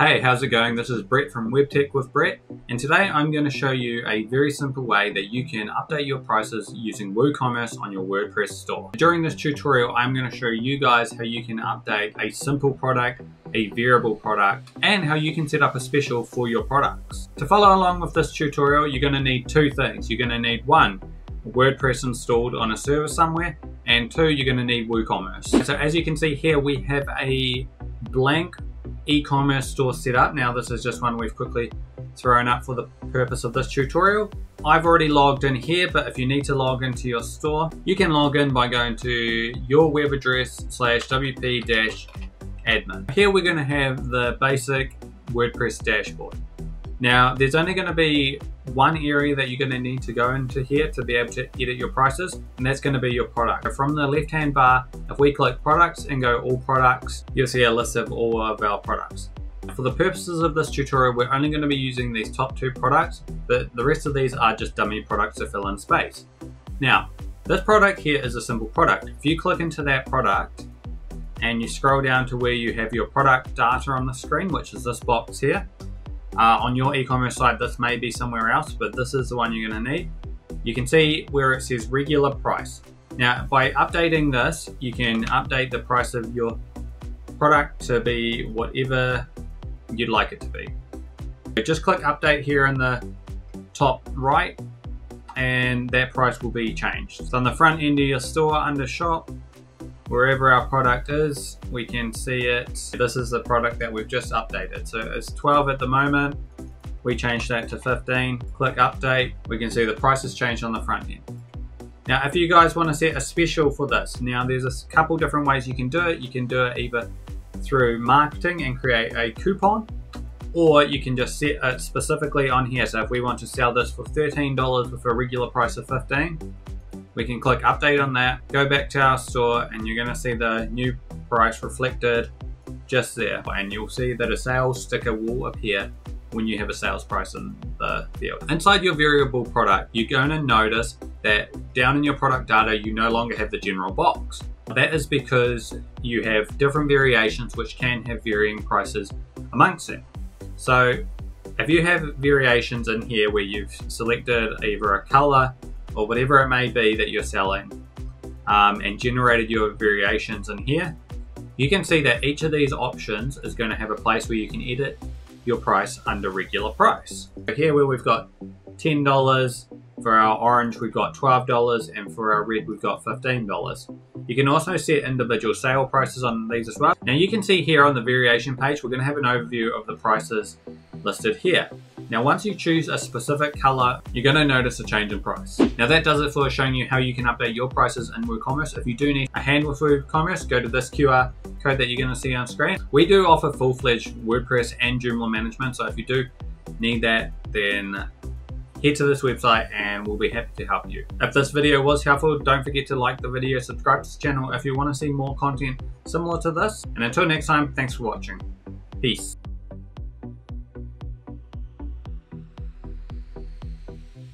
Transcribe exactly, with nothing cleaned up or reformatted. Hey, how's it going? This is Brett from WebTech with Brett, and today I'm going to show you a very simple way that you can update your prices using WooCommerce on your WordPress store. During this tutorial, I'm going to show you guys how you can update a simple product, a variable product, and how you can set up a special for your products. To follow along with this tutorial, you're going to need two things. You're going to need one, WordPress installed on a server somewhere, and two, you're going to need WooCommerce. So as you can see here, we have a blank e-commerce store set up. Now this is just one we've quickly thrown up for the purpose of this tutorial. I've already logged in here, but if you need to log into your store, you can log in by going to your web address slash wp-admin. Here we're going to have the basic WordPress dashboard. Now there's only going to be one area that you're going to need to go into here to be able to edit your prices, and that's going to be your product. So from the left hand bar, if we click products and go all products, you'll see a list of all of our products. For the purposes of this tutorial, we're only going to be using these top two products, but the rest of these are just dummy products to fill in space. Now this product here is a simple product. If you click into that product and you scroll down to where you have your product data on the screen, which is this box here, Uh, on your e-commerce site, this may be somewhere else, but this is the one you're going to need. You can see where it says regular price. Now, by updating this, you can update the price of your product to be whatever you'd like it to be. So just click update here in the top right, and that price will be changed. So on the front end of your store, under shop, wherever our product is, we can see it. This is the product that we've just updated. So it's twelve at the moment. We change that to fifteen. Click update. We can see the price has changed on the front end. Now, if you guys want to set a special for this, now there's a couple different ways you can do it. You can do it either through marketing and create a coupon, or you can just set it specifically on here. So if we want to sell this for thirteen dollars with a regular price of fifteen dollars, we can click update on that, go back to our store, and you're going to see the new price reflected just there. And you'll see that a sales sticker will appear when you have a sales price in the field. Inside your variable product, you're going to notice that down in your product data, you no longer have the general box. That is because you have different variations which can have varying prices amongst them. So if you have variations in here where you've selected either a color or whatever it may be that you're selling, um, and generated your variations in here, you can see that each of these options is going to have a place where you can edit your price under regular price. So here where we've got ten dollars, for our orange we've got twelve dollars, and for our red we've got fifteen dollars. You can also set individual sale prices on these as well. Now you can see here on the variation page, we're going to have an overview of the prices listed here. Now once you choose a specific color, you're going to notice a change in price. Now that does it for showing you how you can update your prices in WooCommerce. If you do need a hand with WooCommerce, go to this Q R code that you're going to see on screen. We do offer full-fledged WordPress and Joomla management, so if you do need that, then head to this website and we'll be happy to help you. If this video was helpful, don't forget to like the video, subscribe to the channel if you want to see more content similar to this, and until next time, thanks for watching. Peace.